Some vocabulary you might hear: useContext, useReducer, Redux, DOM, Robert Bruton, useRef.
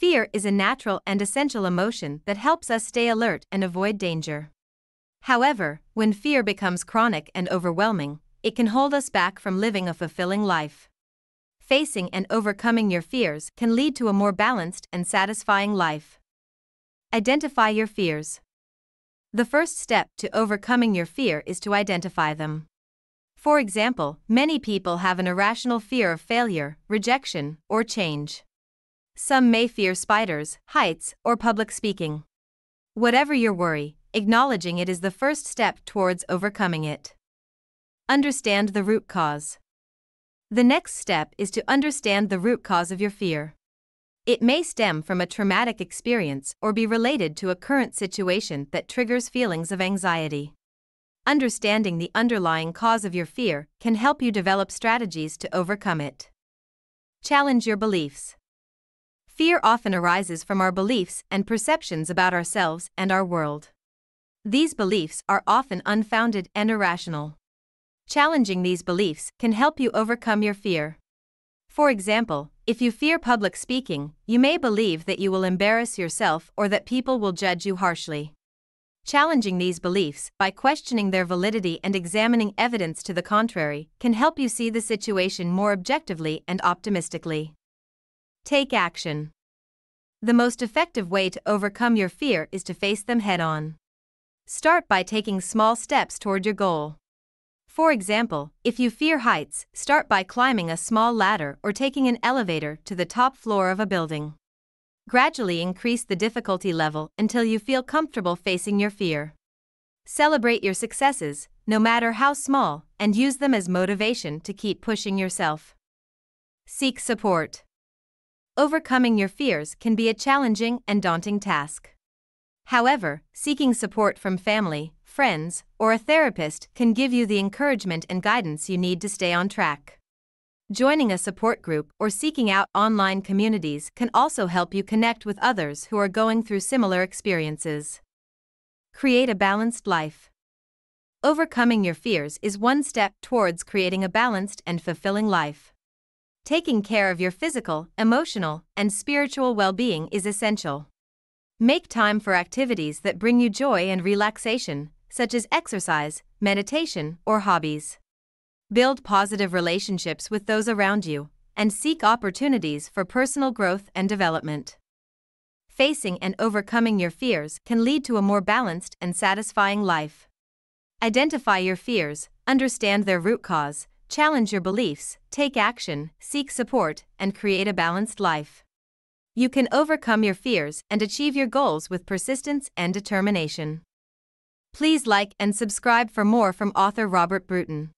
Fear is a natural and essential emotion that helps us stay alert and avoid danger. However, when fear becomes chronic and overwhelming, it can hold us back from living a fulfilling life. Facing and overcoming your fears can lead to a more balanced and satisfying life. Identify your fears. The first step to overcoming your fear is to identify them. For example, many people have an irrational fear of failure, rejection, or change. Some may fear spiders, heights, or public speaking. Whatever your worry, acknowledging it is the first step towards overcoming it. Understand the root cause. The next step is to understand the root cause of your fear. It may stem from a traumatic experience or be related to a current situation that triggers feelings of anxiety. Understanding the underlying cause of your fear can help you develop strategies to overcome it. Challenge your beliefs. Fear often arises from our beliefs and perceptions about ourselves and our world. These beliefs are often unfounded and irrational. Challenging these beliefs can help you overcome your fear. For example, if you fear public speaking, you may believe that you will embarrass yourself or that people will judge you harshly. Challenging these beliefs by questioning their validity and examining evidence to the contrary can help you see the situation more objectively and optimistically. Take action. The most effective way to overcome your fear is to face them head-on. Start by taking small steps toward your goal. For example, if you fear heights, start by climbing a small ladder or taking an elevator to the top floor of a building. Gradually increase the difficulty level until you feel comfortable facing your fear. Celebrate your successes, no matter how small, and use them as motivation to keep pushing yourself. Seek support. Overcoming your fears can be a challenging and daunting task. However, seeking support from family, friends, or a therapist can give you the encouragement and guidance you need to stay on track. Joining a support group or seeking out online communities can also help you connect with others who are going through similar experiences. Create a balanced life. Overcoming your fears is one step towards creating a balanced and fulfilling life. Taking care of your physical, emotional, and spiritual well-being is essential. Make time for activities that bring you joy and relaxation, such as exercise, meditation, or hobbies. Build positive relationships with those around you, and seek opportunities for personal growth and development. Facing and overcoming your fears can lead to a more balanced and satisfying life. Identify your fears, understand their root cause, challenge your beliefs, take action, seek support, and create a balanced life. You can overcome your fears and achieve your goals with persistence and determination. Please like and subscribe for more from author Robert Bruton.